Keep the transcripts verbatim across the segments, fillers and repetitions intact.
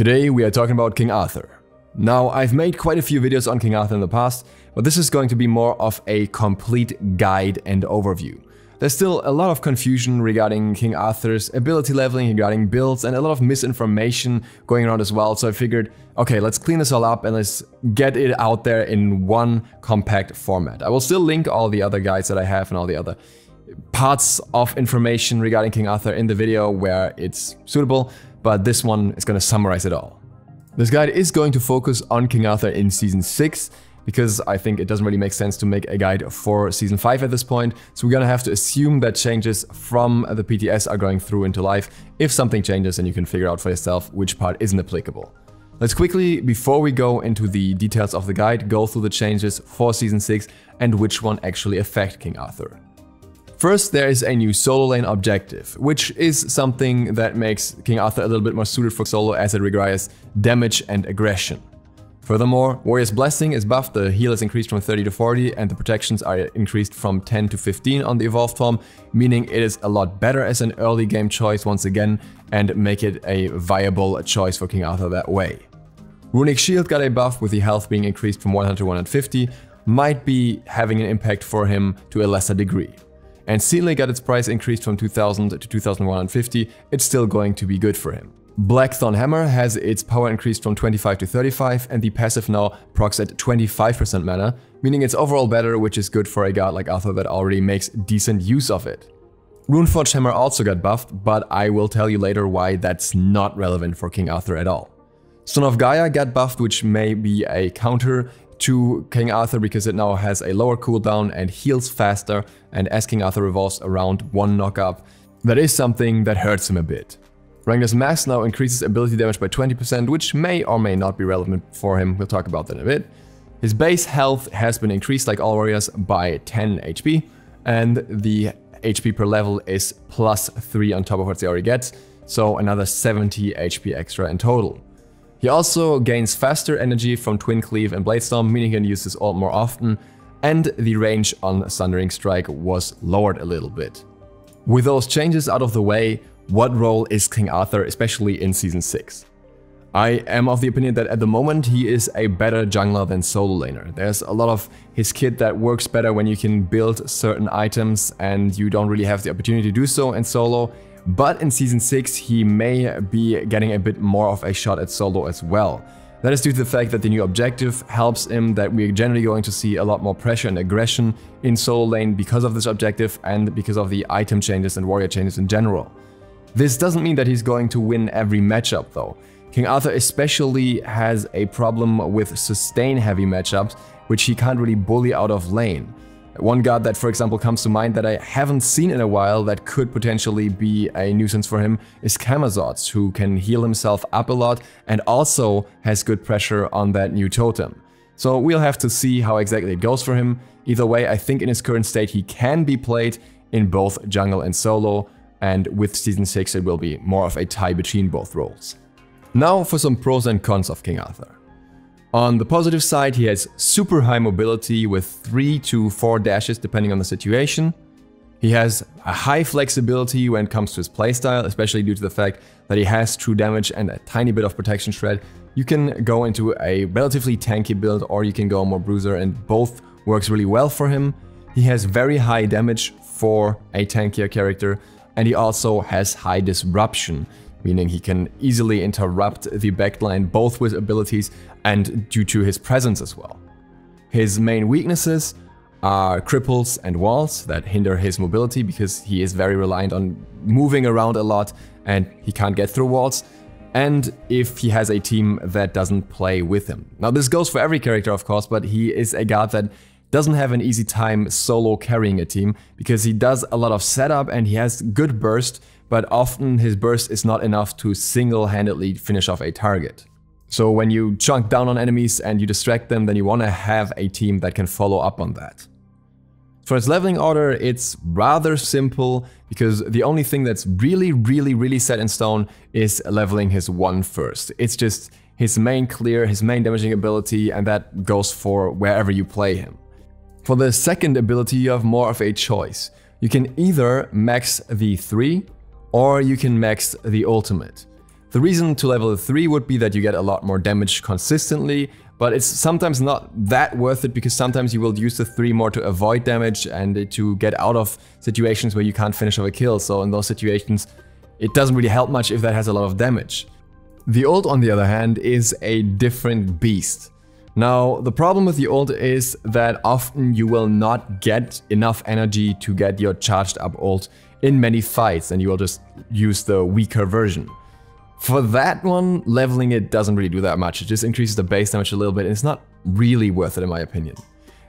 Today we are talking about King Arthur. Now, I've made quite a few videos on King Arthur in the past, but this is going to be more of a complete guide and overview. There's still a lot of confusion regarding King Arthur's ability leveling, regarding builds, and a lot of misinformation going around as well, so I figured, okay, let's clean this all up and let's get it out there in one compact format. I will still link all the other guides that I have and all the other parts of information regarding King Arthur in the video where it's suitable, but this one is going to summarize it all. This guide is going to focus on King Arthur in Season six, because I think it doesn't really make sense to make a guide for Season five at this point, so we're gonna have to assume that changes from the P T S are going through into life. If something changes, then you can figure out for yourself which part isn't applicable. Let's quickly, before we go into the details of the guide, go through the changes for Season six and which one actually affect King Arthur. First, there is a new solo lane objective, which is something that makes King Arthur a little bit more suited for solo as it requires damage and aggression. Furthermore, Warrior's Blessing is buffed, the heal is increased from thirty to forty and the protections are increased from ten to fifteen on the evolved form, meaning it is a lot better as an early game choice once again and make it a viable choice for King Arthur that way. Runic Shield got a buff with the health being increased from one hundred to one hundred fifty, might be having an impact for him to a lesser degree. And Sealing got its price increased from two thousand to two thousand one hundred fifty, it's still going to be good for him. Blackthorn Hammer has its power increased from twenty-five to thirty-five and the passive now procs at twenty-five percent mana, meaning it's overall better, which is good for a god like Arthur that already makes decent use of it. Runeforge Hammer also got buffed, but I will tell you later why that's not relevant for King Arthur at all. Son of Gaia got buffed, which may be a counter to King Arthur because it now has a lower cooldown and heals faster, and as King Arthur revolves around one knock-up, that is something that hurts him a bit. Rangda's Mask now increases ability damage by twenty percent, which may or may not be relevant for him, we'll talk about that in a bit. His base health has been increased, like all warriors, by ten H P, and the H P per level is plus three on top of what they already get, so another seventy H P extra in total. He also gains faster energy from Twin Cleave and Bladestorm, meaning he can use this ult more often, and the range on Sundering Strike was lowered a little bit. With those changes out of the way, what role is King Arthur, especially in Season six? I am of the opinion that at the moment he is a better jungler than solo laner. There's a lot of his kit that works better when you can build certain items and you don't really have the opportunity to do so in solo, but in Season six he may be getting a bit more of a shot at solo as well. That is due to the fact that the new objective helps him, that we're generally going to see a lot more pressure and aggression in solo lane because of this objective and because of the item changes and warrior changes in general. This doesn't mean that he's going to win every matchup though. King Arthur especially has a problem with sustain heavy matchups, which he can't really bully out of lane. One god that for example comes to mind that I haven't seen in a while that could potentially be a nuisance for him is Camazotz, who can heal himself up a lot and also has good pressure on that new totem. So we'll have to see how exactly it goes for him. Either way, I think in his current state he can be played in both jungle and solo, and with Season six it will be more of a tie between both roles. Now for some pros and cons of King Arthur. On the positive side, he has super high mobility with three to four dashes depending on the situation. He has a high flexibility when it comes to his playstyle, especially due to the fact that he has true damage and a tiny bit of protection shred. You can go into a relatively tanky build or you can go more bruiser, and both works really well for him. He has very high damage for a tankier character, and he also has high disruption, meaning he can easily interrupt the backline both with abilities and due to his presence as well. His main weaknesses are cripples and walls that hinder his mobility because he is very reliant on moving around a lot and he can't get through walls, and if he has a team that doesn't play with him. Now this goes for every character of course, but he is a god that doesn't have an easy time solo carrying a team because he does a lot of setup and he has good burst, but often his burst is not enough to single-handedly finish off a target. So when you chunk down on enemies and you distract them, then you want to have a team that can follow up on that. For its leveling order, it's rather simple because the only thing that's really, really, really set in stone is leveling his one first. It's just his main clear, his main damaging ability, and that goes for wherever you play him. For the second ability, you have more of a choice. You can either max the three or you can max the ultimate. The reason to level three would be that you get a lot more damage consistently, but it's sometimes not that worth it because sometimes you will use the three more to avoid damage and to get out of situations where you can't finish off a kill. So in those situations, it doesn't really help much if that has a lot of damage. The ult, on the other hand, is a different beast. Now, the problem with the ult is that often you will not get enough energy to get your charged up ult in many fights and you will just use the weaker version. For that one, leveling it doesn't really do that much. It just increases the base damage a little bit and it's not really worth it in my opinion.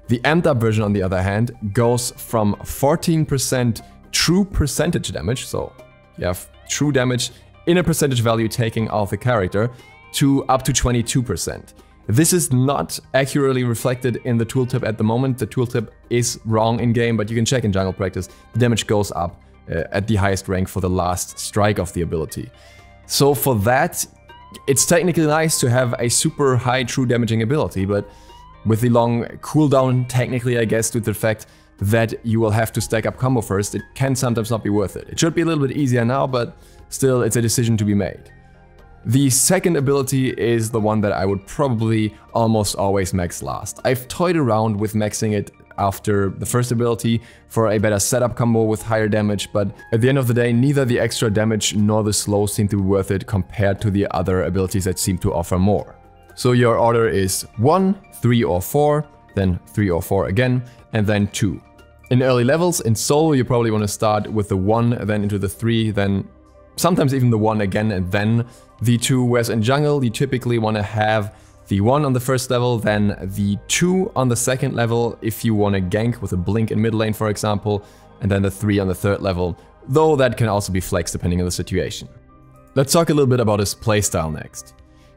The amped up version, on the other hand, goes from fourteen percent true percentage damage, so you have true damage in a percentage value taking out the character, to up to twenty-two percent. This is not accurately reflected in the tooltip at the moment. The tooltip is wrong in game, but you can check in jungle practice. The damage goes up uh, at the highest rank for the last strike of the ability. So for that, it's technically nice to have a super high true damaging ability, but with the long cooldown, technically I guess due to the fact that you will have to stack up combo first, it can sometimes not be worth it. It should be a little bit easier now, but still it's a decision to be made. The second ability is the one that I would probably almost always max last. I've toyed around with maxing it after the first ability for a better setup combo with higher damage, but at the end of the day neither the extra damage nor the slow seem to be worth it compared to the other abilities that seem to offer more. So your order is one, three or four, then three or four again, and then two. In early levels, in solo, you probably want to start with the one, then into the three, then sometimes even the one again, and then the two, whereas in jungle you typically want to have the one on the first level, then the two on the second level if you want to gank with a blink in mid lane, for example, and then the three on the third level, though that can also be flexed depending on the situation. Let's talk a little bit about his playstyle next.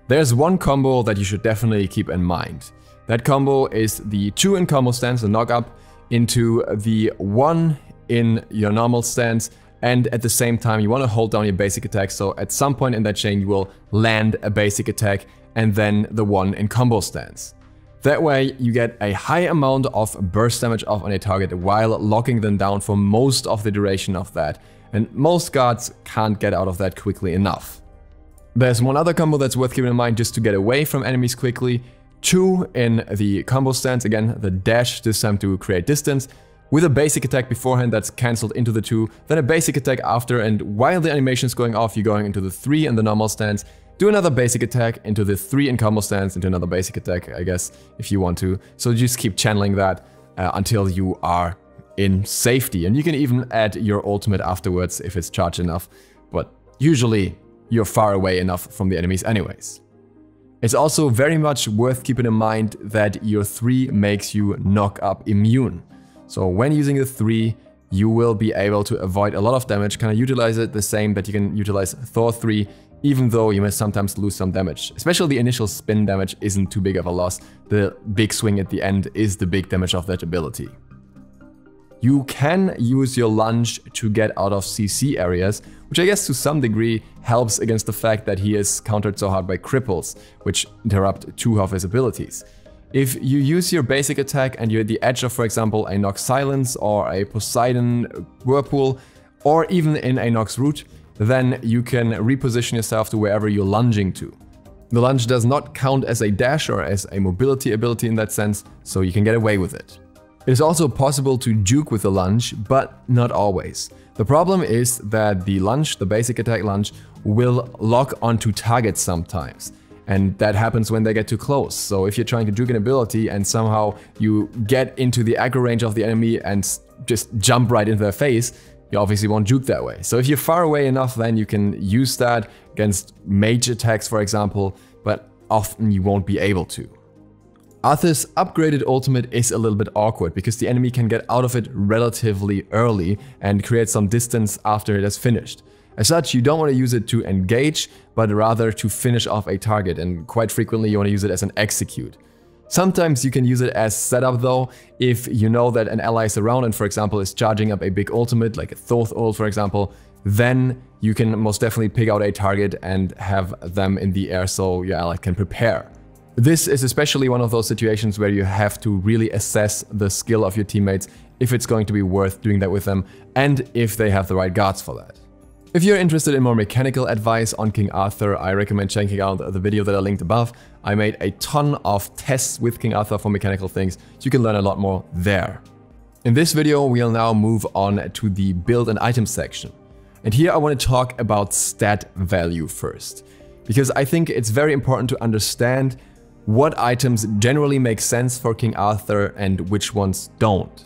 There's one combo that you should definitely keep in mind. That combo is the two in combo stance, the knock up, into the one in your normal stance, and at the same time you want to hold down your basic attack, so at some point in that chain you will land a basic attack and then the one in combo stance. That way you get a high amount of burst damage off on a target while locking them down for most of the duration of that, and most guards can't get out of that quickly enough. There's one other combo that's worth keeping in mind just to get away from enemies quickly. Two in the combo stance, again the dash this time to create distance, with a basic attack beforehand that's cancelled into the two, then a basic attack after, and while the animation is going off you're going into the three in the normal stance, do another basic attack into the three in combo stance, into another basic attack, I guess, if you want to. So just keep channeling that uh, until you are in safety. And you can even add your ultimate afterwards if it's charged enough, but usually you're far away enough from the enemies anyways. It's also very much worth keeping in mind that your three makes you knock up immune. So when using the three, you will be able to avoid a lot of damage, kind of utilize it the same that you can utilize Thor three, even though you may sometimes lose some damage. Especially the initial spin damage isn't too big of a loss, the big swing at the end is the big damage of that ability. You can use your lunge to get out of C C areas, which I guess to some degree helps against the fact that he is countered so hard by cripples, which interrupt two of his abilities. If you use your basic attack and you're at the edge of, for example, a Nox Silence or a Poseidon Whirlpool, or even in a Nox Root, then you can reposition yourself to wherever you're lunging to. The lunge does not count as a dash or as a mobility ability in that sense, so you can get away with it. It is also possible to juke with the lunge, but not always. The problem is that the lunge, the basic attack lunge, will lock onto targets sometimes. And that happens when they get too close. So if you're trying to juke an ability and somehow you get into the aggro range of the enemy and just jump right into their face, you obviously won't juke that way. So if you're far away enough, then you can use that against mage attacks, for example, but often you won't be able to. Arthur's upgraded ultimate is a little bit awkward because the enemy can get out of it relatively early and create some distance after it has finished. As such, you don't want to use it to engage, but rather to finish off a target, and quite frequently you want to use it as an execute. Sometimes you can use it as setup though, if you know that an ally is around and for example is charging up a big ultimate, like a Thoth ult for example, then you can most definitely pick out a target and have them in the air so your ally can prepare. This is especially one of those situations where you have to really assess the skill of your teammates, if it's going to be worth doing that with them, and if they have the right guards for that. If you're interested in more mechanical advice on King Arthur, I recommend checking out the video that I linked above. I made a ton of tests with King Arthur for mechanical things. You can learn a lot more there. In this video, we'll now move on to the build and item section. And here I want to talk about stat value first, because I think it's very important to understand what items generally make sense for King Arthur and which ones don't.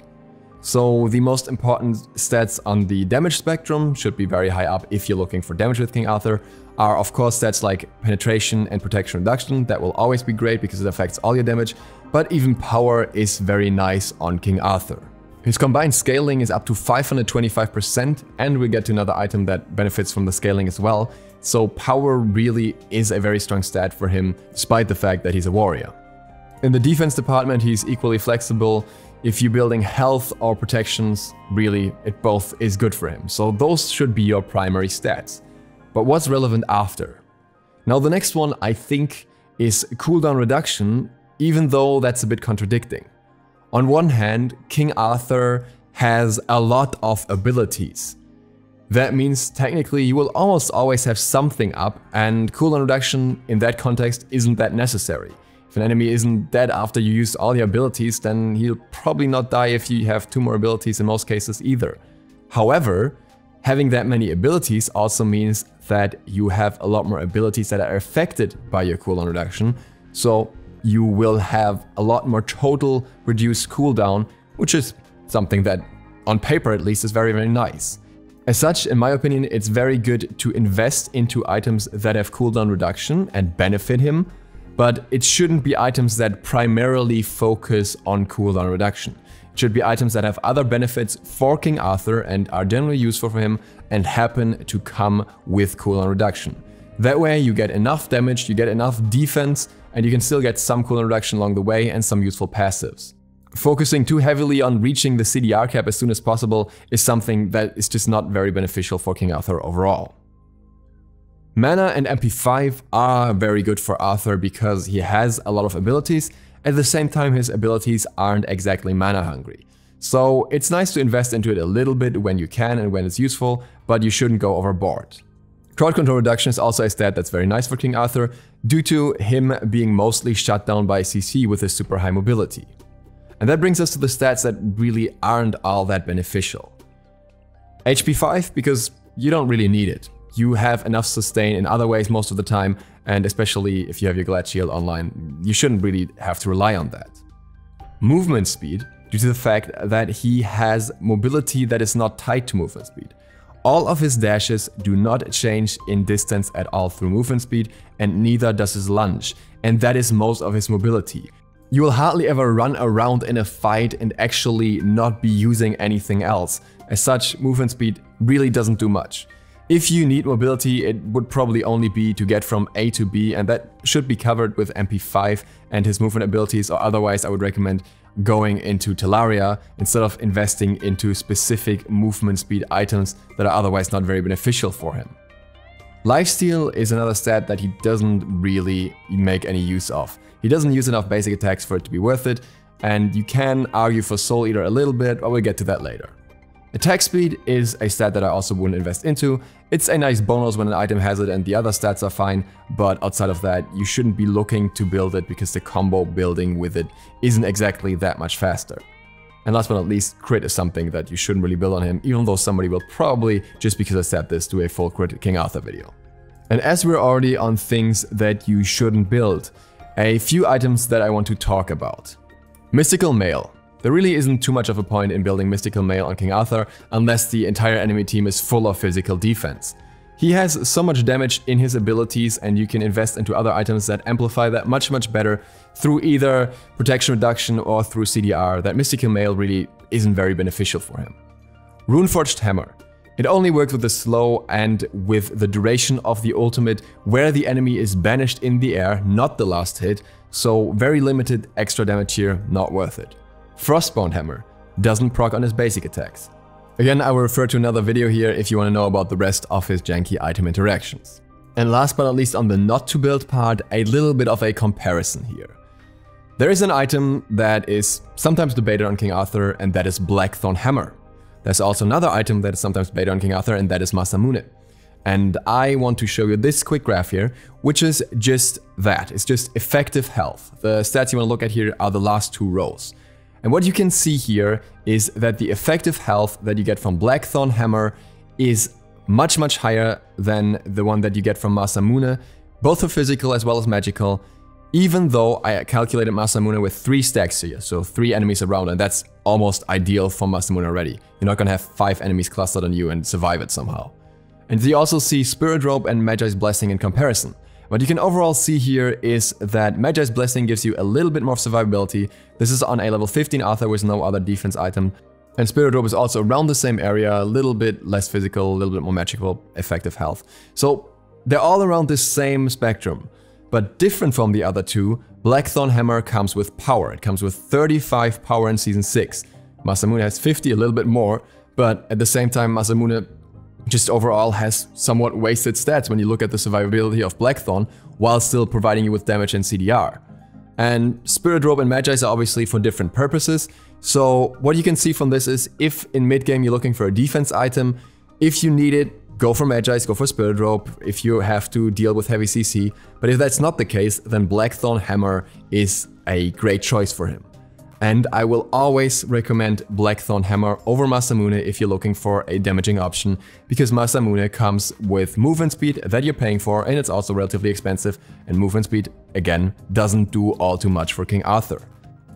So the most important stats on the damage spectrum, should be very high up if you're looking for damage with King Arthur, are of course stats like penetration and protection reduction. That will always be great because it affects all your damage, but even power is very nice on King Arthur. His combined scaling is up to five hundred twenty-five percent, and we'll get to another item that benefits from the scaling as well. So power really is a very strong stat for him, despite the fact that he's a warrior. In the defense department, he's equally flexible. If you're building health or protections, really, it both is good for him. So those should be your primary stats. But what's relevant after? Now the next one, I think, is cooldown reduction, even though that's a bit contradicting. On one hand, King Arthur has a lot of abilities. That means technically you will almost always have something up, and cooldown reduction in that context isn't that necessary. If an enemy isn't dead after you used all your abilities, then he'll probably not die if you have two more abilities in most cases either. However, having that many abilities also means that you have a lot more abilities that are affected by your cooldown reduction, so you will have a lot more total reduced cooldown, which is something that, on paper at least, is very, very nice. As such, in my opinion, it's very good to invest into items that have cooldown reduction and benefit him, but it shouldn't be items that primarily focus on cooldown reduction. It should be items that have other benefits for King Arthur and are generally useful for him and happen to come with cooldown reduction. That way you get enough damage, you get enough defense, and you can still get some cooldown reduction along the way and some useful passives. Focusing too heavily on reaching the C D R cap as soon as possible is something that is just not very beneficial for King Arthur overall. Mana and M P five are very good for Arthur because he has a lot of abilities. At the same time, his abilities aren't exactly mana hungry. So it's nice to invest into it a little bit when you can and when it's useful, but you shouldn't go overboard. Crowd control reduction is also a stat that's very nice for King Arthur due to him being mostly shut down by C C with his super high mobility. And that brings us to the stats that really aren't all that beneficial. H P five, because you don't really need it. You have enough sustain in other ways most of the time, and especially if you have your Glad Shield online, you shouldn't really have to rely on that. Movement speed, due to the fact that he has mobility that is not tied to movement speed. All of his dashes do not change in distance at all through movement speed, and neither does his lunge, and that is most of his mobility. You will hardly ever run around in a fight and actually not be using anything else. As such, movement speed really doesn't do much. If you need mobility, it would probably only be to get from A to B, and that should be covered with M P five and his movement abilities, or otherwise I would recommend going into Polaria instead of investing into specific movement speed items that are otherwise not very beneficial for him. Lifesteal is another stat that he doesn't really make any use of. He doesn't use enough basic attacks for it to be worth it, and you can argue for Soul Eater a little bit, but we'll get to that later. Attack speed is a stat that I also wouldn't invest into. It's a nice bonus when an item has it and the other stats are fine, but outside of that you shouldn't be looking to build it because the combo building with it isn't exactly that much faster. And last but not least, crit is something that you shouldn't really build on him, even though somebody will probably, just because I said this, do a full crit King Arthur video. And as we're already on things that you shouldn't build, a few items that I want to talk about. Mystical Mail. There really isn't too much of a point in building Mystical Mail on King Arthur unless the entire enemy team is full of physical defense. He has so much damage in his abilities, and you can invest into other items that amplify that much, much better through either protection reduction or through C D R, that Mystical Mail really isn't very beneficial for him. Runeforge Hammer. It only works with the slow and with the duration of the ultimate where the enemy is banished in the air, not the last hit, so very limited extra damage here, not worth it. Frostbound Hammer doesn't proc on his basic attacks. Again, I will refer to another video here if you want to know about the rest of his janky item interactions. And last but not least, on the not to build part, a little bit of a comparison here. There is an item that is sometimes debated on King Arthur, and that is Blackthorn Hammer. There's also another item that is sometimes debated on King Arthur, and that is Masamune. And I want to show you this quick graph here, which is just that. It's just effective health. The stats you want to look at here are the last two rows. And what you can see here is that the effective health that you get from Blackthorn Hammer is much, much higher than the one that you get from Masamune, both for physical as well as magical, even though I calculated Masamune with three stacks here, so three enemies around, and that's almost ideal for Masamune already. You're not gonna have five enemies clustered on you and survive it somehow. And you also see Spirit Robe and Magi's Blessing in comparison. What you can overall see here is that Magi's Blessing gives you a little bit more survivability. This is on a level fifteen Arthur with no other defense item. And Spirit Robe is also around the same area, a little bit less physical, a little bit more magical, effective health. So they're all around this same spectrum. But different from the other two, Blackthorn Hammer comes with power. It comes with thirty-five power in Season six. Masamune has fifty, a little bit more, but at the same time Masamune just overall has somewhat wasted stats when you look at the survivability of Blackthorn, while still providing you with damage and C D R. And Spirit Robe and Magi's are obviously for different purposes, so what you can see from this is, if in mid-game you're looking for a defense item, if you need it, go for Magi's, go for Spirit Robe, if you have to deal with heavy C C, but if that's not the case, then Blackthorn Hammer is a great choice for him. And I will always recommend Blackthorn Hammer over Masamune if you're looking for a damaging option, because Masamune comes with movement speed that you're paying for, and it's also relatively expensive, and movement speed, again, doesn't do all too much for King Arthur.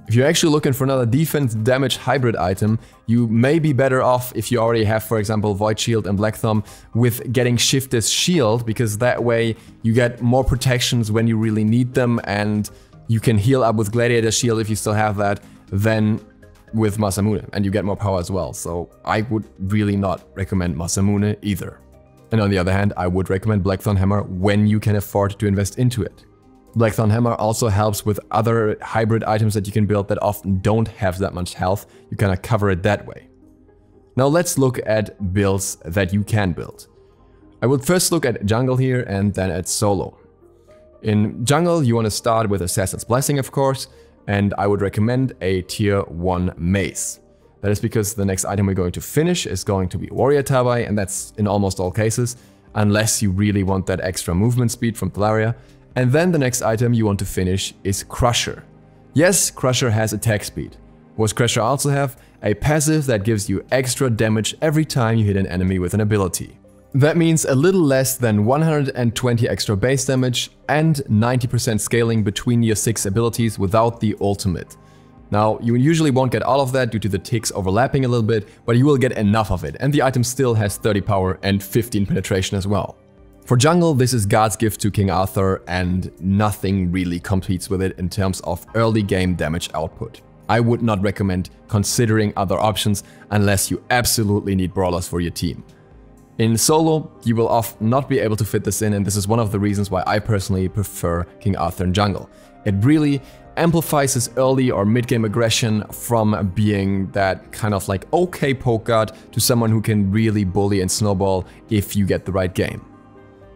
If you're actually looking for another defense damage hybrid item, you may be better off if you already have, for example, Void Shield and Blackthorn, with getting Shifter's Shield, because that way you get more protections when you really need them, and you can heal up with Gladiator's Shield if you still have that, than with Masamune, and you get more power as well, so I would really not recommend Masamune either. And on the other hand, I would recommend Blackthorn Hammer when you can afford to invest into it. Blackthorn Hammer also helps with other hybrid items that you can build that often don't have that much health. You kind of cover it that way. Now let's look at builds that you can build. I will first look at jungle here and then at solo. In jungle, you want to start with Assassin's Blessing, of course, and I would recommend a tier one mace. That is because the next item we're going to finish is going to be Warrior Tabai, and that's in almost all cases, unless you really want that extra movement speed from Polaria. And then the next item you want to finish is Crusher. Yes, Crusher has attack speed. What does Crusher also have? A passive that gives you extra damage every time you hit an enemy with an ability. That means a little less than one hundred twenty extra base damage and ninety percent scaling between your six abilities without the ultimate. Now, you usually won't get all of that due to the ticks overlapping a little bit, but you will get enough of it, and the item still has thirty power and fifteen penetration as well. For jungle, this is God's gift to King Arthur, and nothing really competes with it in terms of early game damage output. I would not recommend considering other options unless you absolutely need brawlers for your team. In solo, you will often not be able to fit this in, and this is one of the reasons why I personally prefer King Arthur in jungle. It really amplifies his early or mid-game aggression from being that kind of like okay poke guard to someone who can really bully and snowball if you get the right game.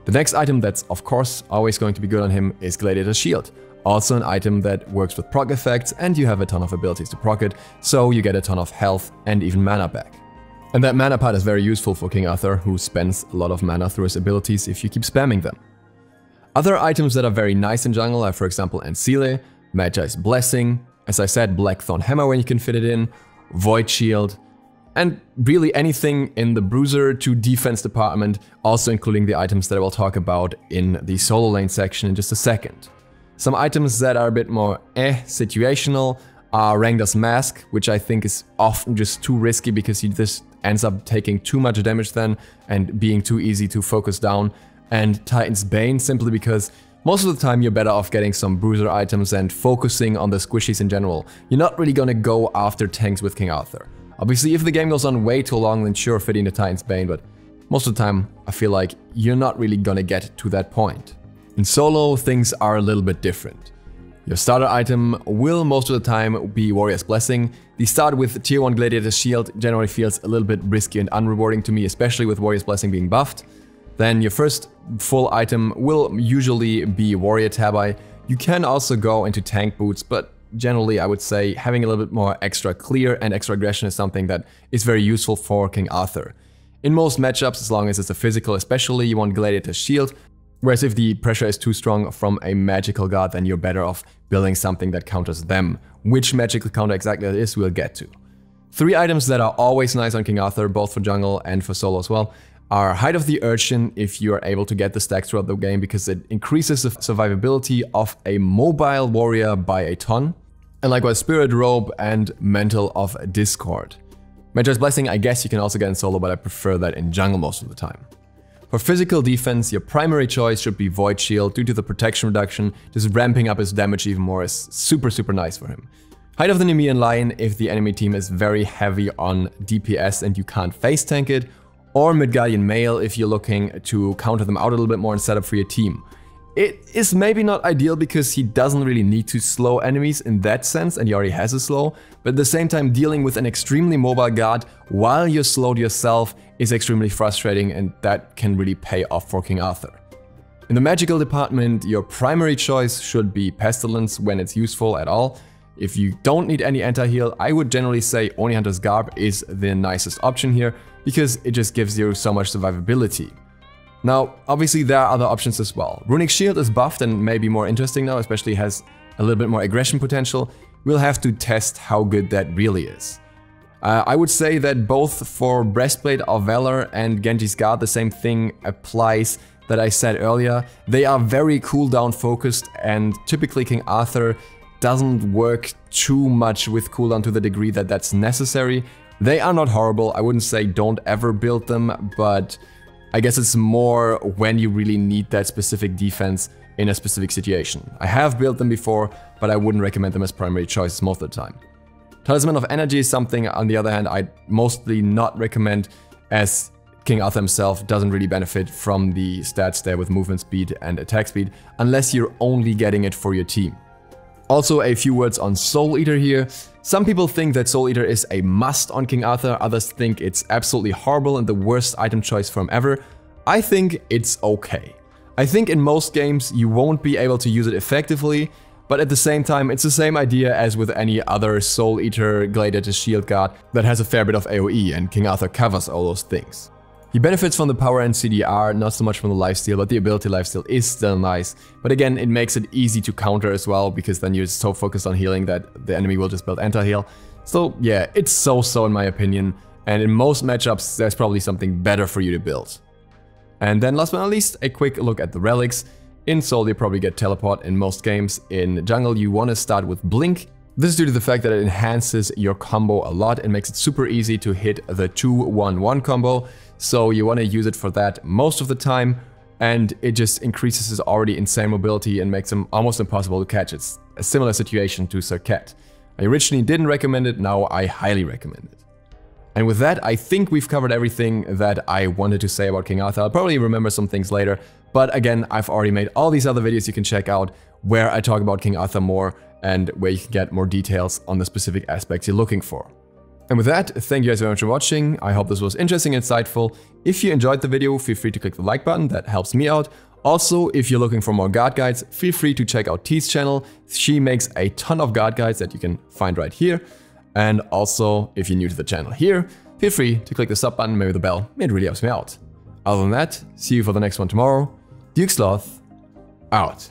The next item that's of course always going to be good on him is Gladiator's Shield. Also an item that works with proc effects, and you have a ton of abilities to proc it, so you get a ton of health and even mana back. And that mana part is very useful for King Arthur, who spends a lot of mana through his abilities if you keep spamming them. Other items that are very nice in jungle are, for example, Ancile, Magi's Blessing, as I said, Blackthorn Hammer when you can fit it in, Void Shield, and really anything in the bruiser to defense department, also including the items that I will talk about in the solo lane section in just a second. Some items that are a bit more eh situational are Rangda's Mask, which I think is often just too risky because you just ends up taking too much damage then and being too easy to focus down, and Titan's Bane, simply because most of the time you're better off getting some bruiser items and focusing on the squishies in general. You're not really gonna go after tanks with King Arthur. Obviously, if the game goes on way too long, then sure, fit into Titan's Bane, but most of the time I feel like you're not really gonna get to that point. In solo, things are a little bit different. Your starter item will most of the time be Warrior's Blessing. The start with tier one Gladiator's Shield generally feels a little bit risky and unrewarding to me, especially with Warrior's Blessing being buffed. Then your first full item will usually be Warrior Tabai. You can also go into tank boots, but generally I would say having a little bit more extra clear and extra aggression is something that is very useful for King Arthur. In most matchups, as long as it's a physical especially, you want Gladiator's Shield, whereas if the pressure is too strong from a magical god, then you're better off building something that counters them. Which magical counter exactly that is, we'll get to. Three items that are always nice on King Arthur, both for jungle and for solo as well, are Hide of the Urchin, if you are able to get the stacks throughout the game, because it increases the survivability of a mobile warrior by a ton, and likewise Spirit Robe and Mantle of Discord. Magi's Blessing, I guess you can also get in solo, but I prefer that in jungle most of the time. For physical defense, your primary choice should be Void Shield. Due to the protection reduction, just ramping up his damage even more is super, super nice for him. Hide of the Nemean Lion, if the enemy team is very heavy on D P S and you can't face tank it, or Midgardian Mail, if you're looking to counter them out a little bit more and set up for your team. It is maybe not ideal because he doesn't really need to slow enemies in that sense, and he already has a slow, but at the same time dealing with an extremely mobile guard while you're slowed yourself is extremely frustrating, and that can really pay off for King Arthur. In the magical department, your primary choice should be Pestilence when it's useful at all. If you don't need any anti-heal, I would generally say Oni Hunter's Garb is the nicest option here, because it just gives you so much survivability. Now, obviously there are other options as well. Runic Shield is buffed and maybe more interesting now, especially has a little bit more aggression potential. We'll have to test how good that really is. Uh, I would say that both for Breastplate of Valor and Genji's Guard, the same thing applies that I said earlier. They are very cooldown focused, and typically King Arthur doesn't work too much with cooldown to the degree that that's necessary. They are not horrible. I wouldn't say don't ever build them, but I guess it's more when you really need that specific defense in a specific situation. I have built them before, but I wouldn't recommend them as primary choices most of the time. Talisman of Energy is something, on the other hand, I'd mostly not recommend, as King Arthur himself doesn't really benefit from the stats there with movement speed and attack speed, unless you're only getting it for your team. Also, a few words on Soul Eater here. Some people think that Soul Eater is a must on King Arthur, others think it's absolutely horrible and the worst item choice for him ever. I think it's okay. I think in most games you won't be able to use it effectively, but at the same time it's the same idea as with any other Soul Eater, Gladiator, Shield Guard that has a fair bit of AoE, and King Arthur covers all those things. He benefits from the power and C D R, not so much from the lifesteal, but the ability lifesteal is still nice. But again, it makes it easy to counter as well, because then you're so focused on healing that the enemy will just build anti-heal. So yeah, it's so-so in my opinion, and in most matchups there's probably something better for you to build. And then last but not least, a quick look at the relics. In Soul you probably get Teleport in most games. In Jungle you want to start with Blink. This is due to the fact that it enhances your combo a lot and makes it super easy to hit the two one one combo. So you want to use it for that most of the time, and it just increases his already insane mobility and makes him almost impossible to catch. It's a similar situation to Sir Cat. I originally didn't recommend it, now I highly recommend it. And with that, I think we've covered everything that I wanted to say about King Arthur. I'll probably remember some things later, but again, I've already made all these other videos you can check out where I talk about King Arthur more and where you can get more details on the specific aspects you're looking for. And with that, thank you guys very much for watching. I hope this was interesting and insightful. If you enjoyed the video, feel free to click the like button, that helps me out. Also, if you're looking for more guard guides, feel free to check out T's channel. She makes a ton of guard guides that you can find right here. And also, if you're new to the channel here, feel free to click the sub button, maybe the bell, it really helps me out. Other than that, see you for the next one tomorrow. Duke Sloth, out.